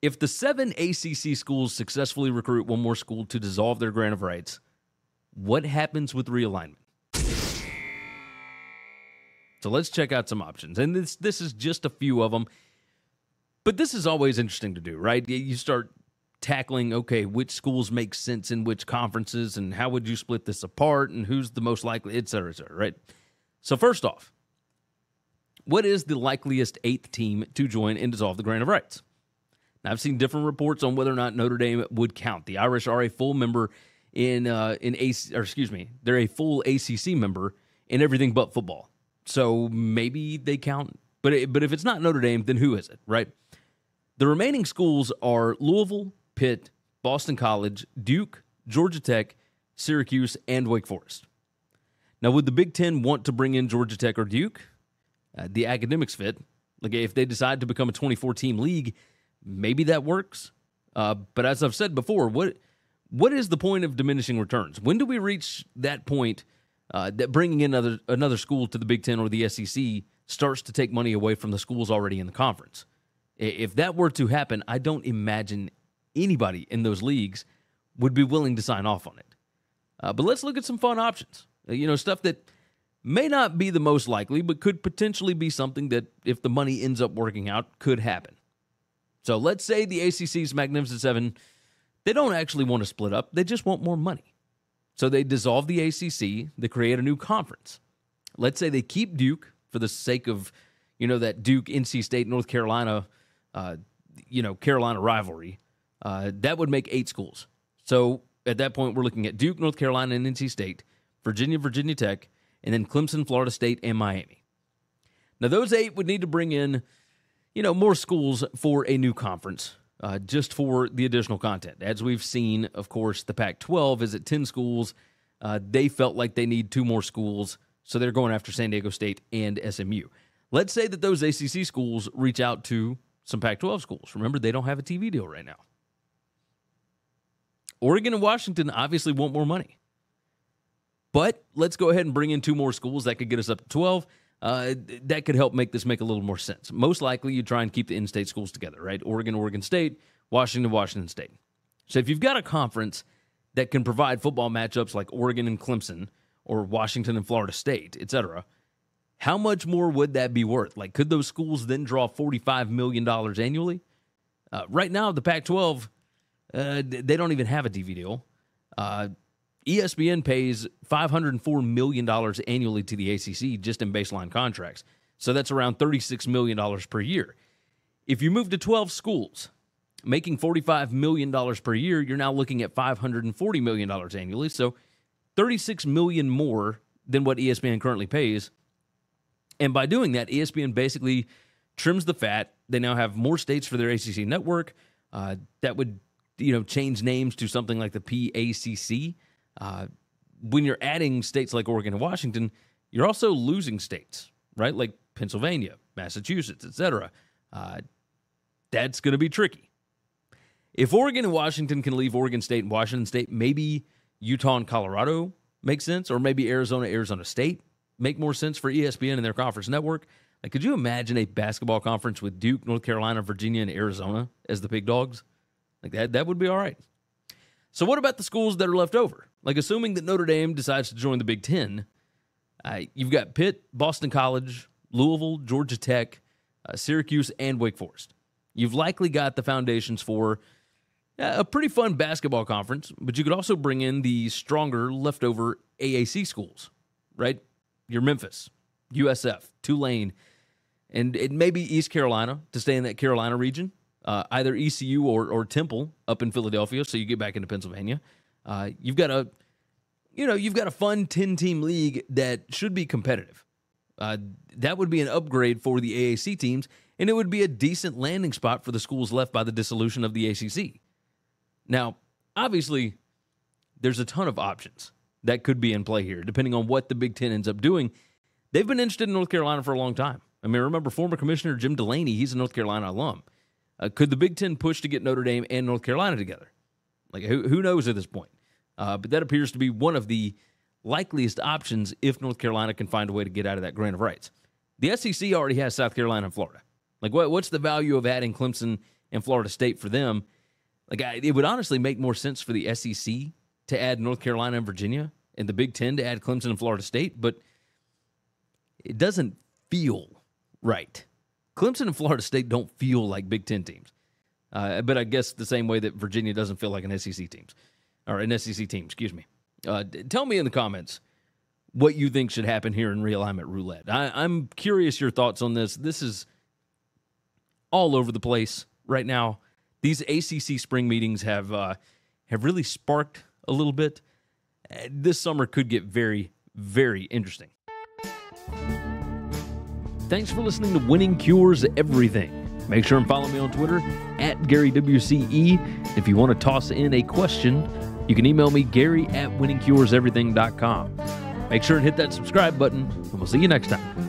If the 7 ACC schools successfully recruit one more school to dissolve their grant of rights, what happens with realignment? So let's check out some options. And this is just a few of them. But this is always interesting to do, right? You start tackling, okay, which schools make sense in which conferences, and how would you split this apart, and who's the most likely, et cetera, right? So first off, what is the likeliest 8th team to join and dissolve the grant of rights? Now, I've seen different reports on whether or not Notre Dame would count. The Irish are a full member they're a full ACC member in everything but football. So maybe they count, but if it's not Notre Dame, then who is it, right? The remaining schools are Louisville, Pitt, Boston College, Duke, Georgia Tech, Syracuse, and Wake Forest. Now, would the Big Ten want to bring in Georgia Tech or Duke? The academics fit. Like, if they decide to become a 24-team league, maybe that works. But as I've said before, what is the point of diminishing returns? When do we reach that point that bringing in another school to the Big Ten or the SEC starts to take money away from the schools already in the conference? If that were to happen, I don't imagine anybody in those leagues would be willing to sign off on it. But let's look at some fun options. Stuff that may not be the most likely, but could potentially be something that, if the money ends up working out, could happen. So let's say the ACC's Magnificent Seven, they don't actually want to split up. They just want more money. So they dissolve the ACC. They create a new conference. Let's say they keep Duke for the sake of, that Duke, NC State, North Carolina, Carolina rivalry. That would make 8 schools. So at that point, we're looking at Duke, North Carolina, and NC State, Virginia, Virginia Tech, and then Clemson, Florida State, and Miami. Now, those 8 would need to bring in, more schools for a new conference, just for the additional content. As we've seen, of course, the Pac-12 is at 10 schools. They felt like they need 2 more schools, so they're going after San Diego State and SMU. Let's say that those ACC schools reach out to some Pac-12 schools. Remember, they don't have a TV deal right now. Oregon and Washington obviously want more money. But let's go ahead and bring in 2 more schools. That could get us up to 12. That could help make a little more sense. Most likely, you try and keep the in-state schools together, right? Oregon, Oregon State, Washington, Washington State. So if you've got a conference that can provide football matchups like Oregon and Clemson or Washington and Florida State, et cetera, how much more would that be worth? Like, could those schools then draw $45 million annually? Right now, the Pac-12, they don't even have a TV deal. ESPN pays $504 million annually to the ACC just in baseline contracts. So that's around $36 million per year. If you move to 12 schools, making $45 million per year, you're now looking at $540 million annually. So $36 million more than what ESPN currently pays. And by doing that, ESPN basically trims the fat. They now have more states for their ACC network. That would, change names to something like the PACC. When you're adding states like Oregon and Washington, you're also losing states, right? Like Pennsylvania, Massachusetts, et cetera. That's going to be tricky. If Oregon and Washington can leave Oregon State and Washington State, maybe Utah and Colorado make sense, or maybe Arizona State make more sense for ESPN and their conference network. Like, could you imagine a basketball conference with Duke, North Carolina, Virginia, and Arizona as the big dogs? Like, that would be all right. So what about the schools that are left over? Like, assuming that Notre Dame decides to join the Big Ten, you've got Pitt, Boston College, Louisville, Georgia Tech, Syracuse, and Wake Forest. You've likely got the foundations for a pretty fun basketball conference, but you could also bring in the stronger leftover AAC schools, right? Your Memphis, USF, Tulane, and it may be East Carolina to stay in that Carolina region. Either ECU or Temple up in Philadelphia, so you get back into Pennsylvania. You've got a fun 10-team league that should be competitive. That would be an upgrade for the AAC teams, and it would be a decent landing spot for the schools left by the dissolution of the ACC. Now, obviously, there's a ton of options that could be in play here, depending on what the Big Ten ends up doing. They've been interested in North Carolina for a long time. I mean, remember former Commissioner Jim Delaney, he's a North Carolina alum. Could the Big Ten push to get Notre Dame and North Carolina together? Like, who knows at this point? But that appears to be one of the likeliest options if North Carolina can find a way to get out of that grant of rights. The SEC already has South Carolina and Florida. Like, what's the value of adding Clemson and Florida State for them. Like, it would honestly make more sense for the SEC to add North Carolina and Virginia and the Big Ten to add Clemson and Florida State, but it doesn't feel right. Clemson and Florida State don't feel like Big Ten teams. But I guess the same way that Virginia doesn't feel like an SEC team. Or an SEC team, excuse me. Tell me in the comments what you think should happen here in realignment roulette. I'm curious your thoughts on this. This is all over the place right now. These ACC spring meetings have really sparked a little bit. This summer could get very, very interesting. Thanks for listening to Winning Cures Everything. Make sure and follow me on Twitter at GaryWCE. If you want to toss in a question, you can email me Gary at winningcureseverything.com. Make sure and hit that subscribe button, and we'll see you next time.